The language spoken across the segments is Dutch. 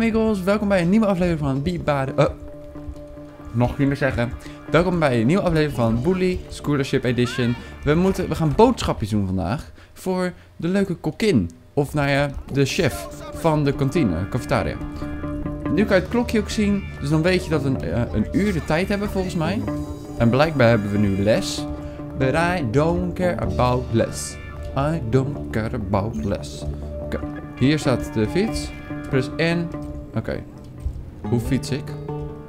amigos, welkom bij een nieuwe aflevering van Welkom bij een nieuwe aflevering van Bully Schoolership Edition. We gaan boodschapjes doen vandaag voor de leuke kokkin. Of nou ja, de chef van de kantine, cafetaria. Nu kan je het klokje ook zien, dus dan weet je dat we een uur de tijd hebben volgens mij. En blijkbaar hebben we nu les. But I don't care about less. I don't care about less. Okay. Hier staat de fiets. Press N. Oké. Okay. Hoe fiets ik?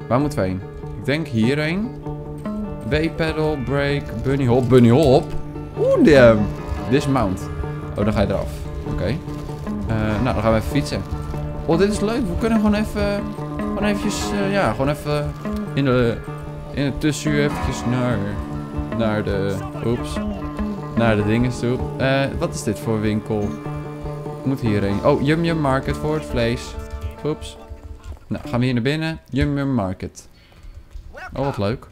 Waar moeten we heen? Ik denk hierheen. B-pedal, brake, bunny hop, bunny hop. Oeh, damn. Dismount. Oh, dan ga je eraf. Oké. Okay. Nou, dan gaan we even fietsen. Oh, dit is leuk. We kunnen gewoon even... Gewoon eventjes... ja, gewoon even... In het tussenuur eventjes naar de... Oeps. Naar de dinges toe. Wat is dit voor winkel? Ik moet hierheen. Oh, Yum Yum Market voor het vlees. Oeps. Nou, gaan we hier naar binnen. Yum Yum Market. Oh, wat leuk.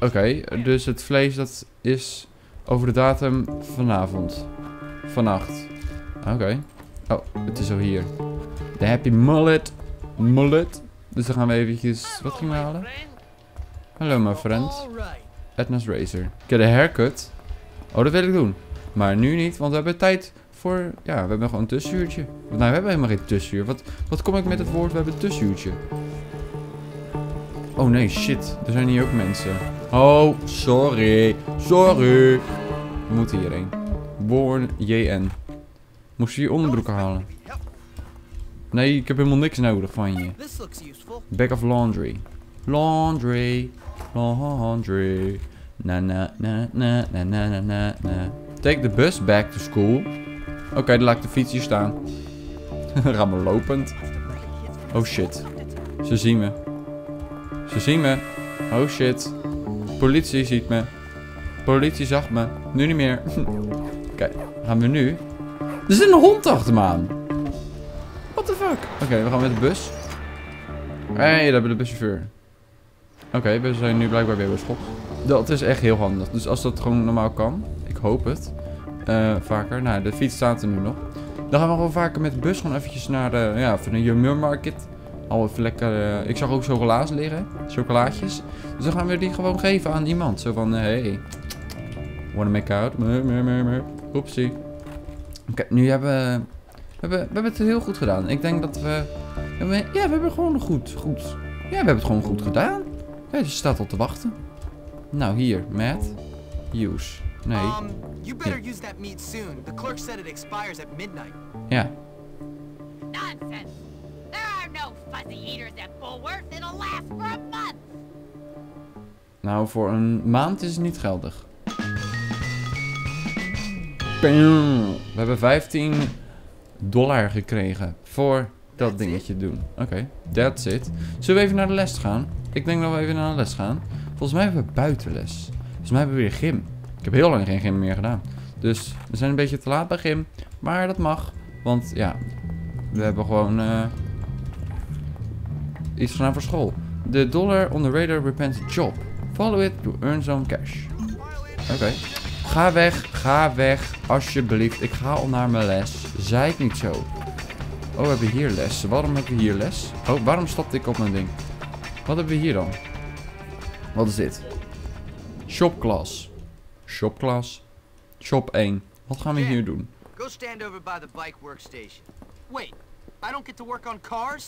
Oké, dus het vlees dat is over de datum vanavond. Vannacht. Oké. Oh, het is al hier. De Happy Mullet. Dus dan gaan we eventjes... Wat gingen we halen? Hallo, my friend. Edna's Razor. Oké, de haircut. Oh, dat wil ik doen. Maar nu niet, want we hebben tijd voor... Ja, we hebben gewoon een tussenuurtje. Nou, we hebben helemaal geen tussenuur. Wat kom ik met het woord? We hebben een tussenuurtje. Oh nee, shit. Er zijn hier ook mensen. Oh, sorry. Sorry. We moeten hierheen. Born JN. Moest je hier onderbroeken halen? Nee, ik heb helemaal niks nodig van je. Bag of laundry. Laundry. Na na na na na na na na. Take the bus back to school. Oké, dan laat ik de fiets hier staan. Rammel lopend. Oh shit. Ze zien me. Oh shit. Politie ziet me. Politie zag me. Nu niet meer. Oké, gaan we nu. Er zit een hond achter me aan. What the fuck? Oké, we gaan met de bus. Hé, daar hebben we de buschauffeur. Oké, we zijn nu blijkbaar weer bij school. Dat is echt heel handig. Dus als dat gewoon normaal kan. Ik hoop het. Vaker. Nou, de fiets staat er nu nog. Dan gaan we gewoon vaker met de bus gewoon eventjes naar de... Ja, van de Yum Yum Market. Al even lekker... ik zag ook chocolaas liggen. Chocolaatjes. Dus dan gaan we die gewoon geven aan iemand. Zo van, hey. Wanna make out? Oepsie. Oké, nu hebben we... We hebben het heel goed gedaan. Ik denk dat we... Ja, we hebben het gewoon goed. Ja, we hebben het gewoon goed gedaan. Ja, dus je staat al te wachten. Nou, hier. Matt. Use. Nee. You better use that meat soon. The clerk said it expires at midnight. Ja. Nonsense. There are no fuzzy eaters at Bulworth. It'll last for a month. Nou, voor een maand is het niet geldig. We hebben $15 gekregen voor dat dingetje doen. Oké, that's it. Zullen we even naar de les gaan? Ik denk dat we even naar de les gaan. Volgens mij hebben we buitenles. Volgens mij hebben we weer gym. Ik heb heel lang geen gym meer gedaan. Dus we zijn een beetje te laat bij gym. Maar dat mag. Want ja, we hebben gewoon iets gedaan voor school. The dollar on the radar repentant job. Follow it to earn some cash. Oké. Ga weg, alsjeblieft. Ik ga al naar mijn les. Zei ik niet zo. Oh, we hebben hier les. Waarom hebben we hier les? Oh, waarom stapte ik op mijn ding? Wat hebben we hier dan? Wat is dit? Shopklas. Shop 1. Wat gaan we hier doen? Go stand over by the bike workstation. Wait, I don't get to work on cars?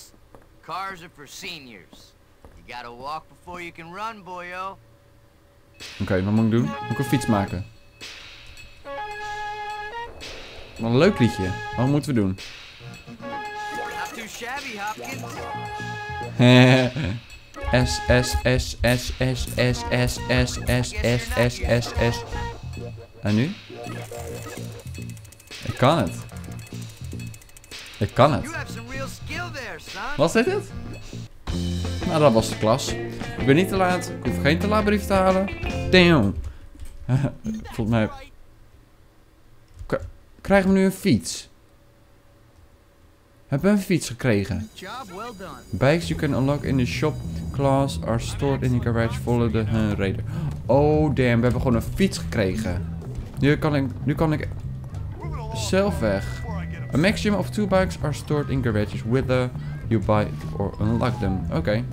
Cars are for seniors. You gotta walk before you can run, boyo. Oké, wat moet ik doen? Moet ik een fiets maken? Wat een leuk liedje. Wat moeten we doen? Not too shabby, Hopkins. S. En nu? Ik kan het. Was dit het? Nou, dat was de klas. Ik ben niet te laat. Ik hoef geen te laat brief te halen. Damn. Volgens mij... Krijgen we nu een fiets? Hebben we een fiets gekregen? Bikes you can unlock in the shop class are stored in the garage. Follow the radar. Oh damn, we hebben gewoon een fiets gekregen. Nu kan ik zelf weg. A maximum of 2 bikes are stored in garages whether you buy or unlock them. Oké.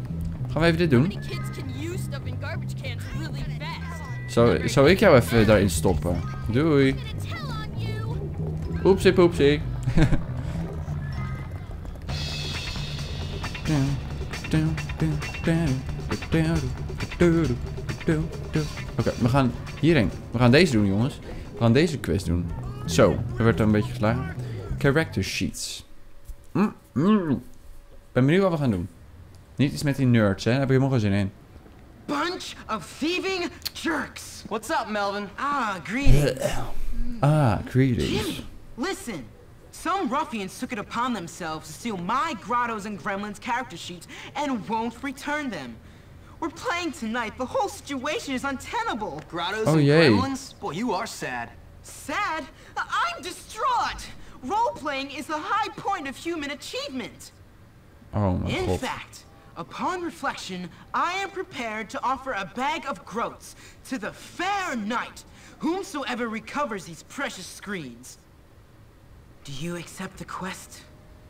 Gaan we even dit doen. Zou ik jou even daarin stoppen? Doei. Oepsie poepsie. Oké, we gaan hierheen. We gaan deze doen, jongens. We gaan deze quest doen. Zo, er werd er een beetje geslagen. Character sheets. Ben benieuwd wat we gaan doen. Niet iets met die nerds, hè? Daar heb ik helemaal geen zin in. Bunch of thieving jerks. What's up, Melvin? Ah, greetings. Jimmy, listen. Some ruffians took it upon themselves to steal my Grottos and Gremlins character sheets and won't return them. We're playing tonight. The whole situation is untenable. Grottos and Gremlins? Boy, you are sad. Sad? I'm distraught. Role-playing is the high point of human achievement. Oh my God. In fact, upon reflection, I am prepared to offer a bag of groats to the fair knight whomsoever recovers these precious screens. Do you accept the quest?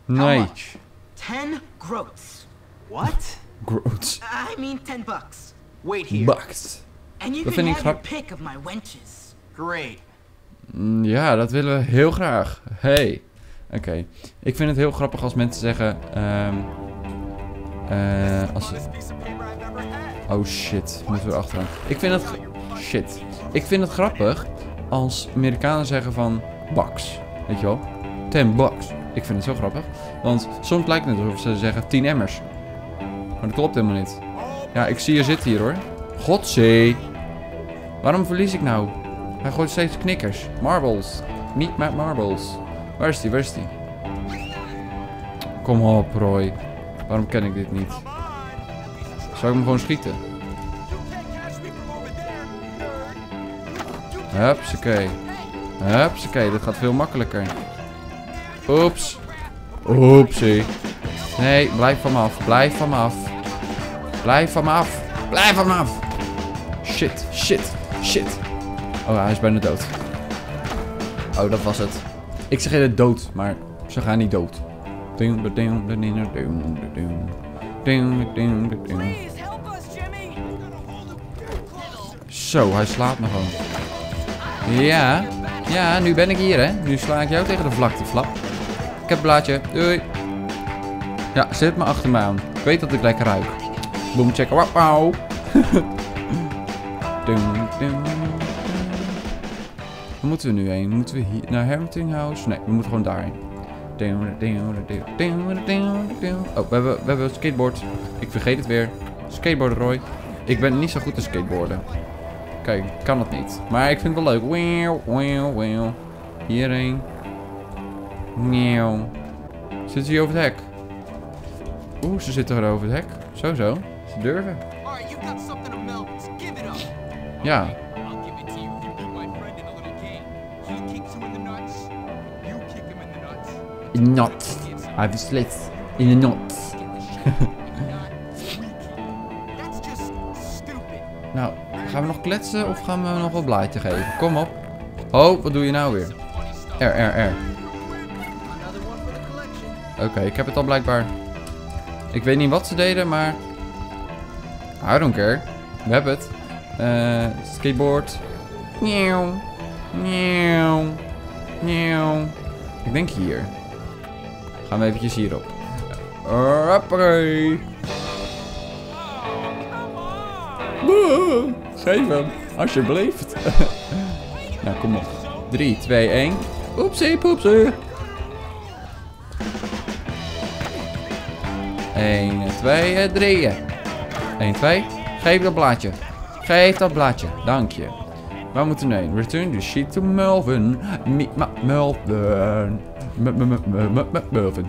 Knight. 10 groats. What? Groats. I mean 10 bucks. Wait here. Bucks. And you can have your pick of my wenches. Great. Ja, dat willen we heel graag. Hey. Oké. Ik vind het heel grappig als mensen zeggen... oh shit, moeten we erachteraan. Ik vind het... Shit. Ik vind het grappig als Amerikanen zeggen van... Bucks. Weet je wel? 10 bucks. Ik vind het zo grappig. Want soms lijkt het alsof ze zeggen 10 emmers. Maar dat klopt helemaal niet. Ja, ik zie je zitten hier hoor. Godzee. Waarom verlies ik nou? Hij gooit steeds knikkers. Marbles. Niet met marbles. Waar is die? Waar is die? Kom op, Roy. Waarom ken ik dit niet? Zou ik hem gewoon schieten? Hupsakee. Hupsakee. Dit gaat veel makkelijker. Oeps. Oepsie. Nee, blijf van me af. Blijf van me af. Blijf van me af. Blijf van me af. Shit. Shit. Shit. Oh, hij is bijna dood. Oh, dat was het. Ik zeg eerder dood, maar ze gaan niet dood. Zo, hij slaat me gewoon. Ja. Ja, nu ben ik hier, hè. Nu sla ik jou tegen de vlakte, flap. Ik heb een blaadje. Doei. Ja, zet me achter me aan. Ik weet dat ik lekker ruik. Boom, check. Wauw, wauw. Waar moeten we nu heen? Moeten we hier naar Hamilton House? Nee, we moeten gewoon daarheen. Oh, we hebben een skateboard. Ik vergeet het weer. Skateboarden, Roy. Ik ben niet zo goed te skateboarden. Kijk, kan het niet. Maar ik vind het wel leuk. Hierheen. Zitten ze hier over het hek? Oeh, ze zitten er over het hek. Zo. Ze durven. Ja. In not. Hij beslist. In de not. Nou, gaan we nog kletsen of gaan we nog wel blaadje geven? Kom op. Oh, wat doe je nou weer? R. Oké, ik heb het al blijkbaar. Ik weet niet wat ze deden, maar... I don't care. We hebben het. Skateboard. Ik denk hier. Gaan we eventjes hierop. Rappakee. Geef hem. Alsjeblieft. Nou, kom op. 3, 2, 1. Oepsie, poepsie. 1, 2, 3. 1, 2. Geef dat blaadje. Geef dat blaadje. Dank je. Waar moeten we heen? Return the sheet to Melvin. Meet my Melvin. Melvin.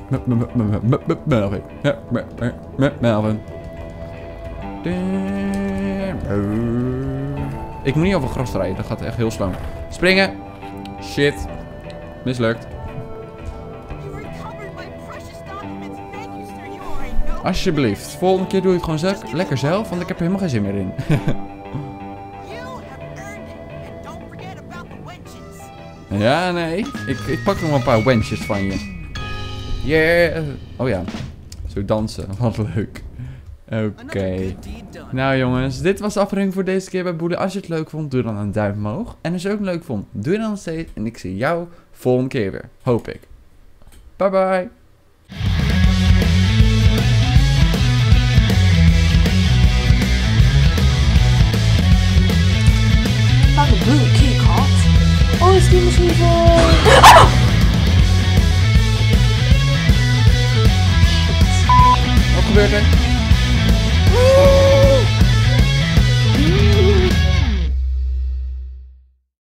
Melvin. Ik moet niet over gras rijden. Dat gaat echt heel slang. Springen. Shit. Mislukt. Alsjeblieft. Volgende keer doe ik het gewoon lekker zelf. Want ik heb er helemaal geen zin meer in. Ja, nee. Ik pak nog wel een paar wensjes van je. Yeah. Oh ja. Zo dansen. Wat leuk. Oké. Nou jongens, dit was de aflevering voor deze keer bij Bully. Als je het leuk vond, doe dan een duim omhoog. En als je het ook leuk vond, doe dan nog steeds. En ik zie jou volgende keer weer. Hoop ik. Bye bye. Blue key card. Oh, is die misschien voor...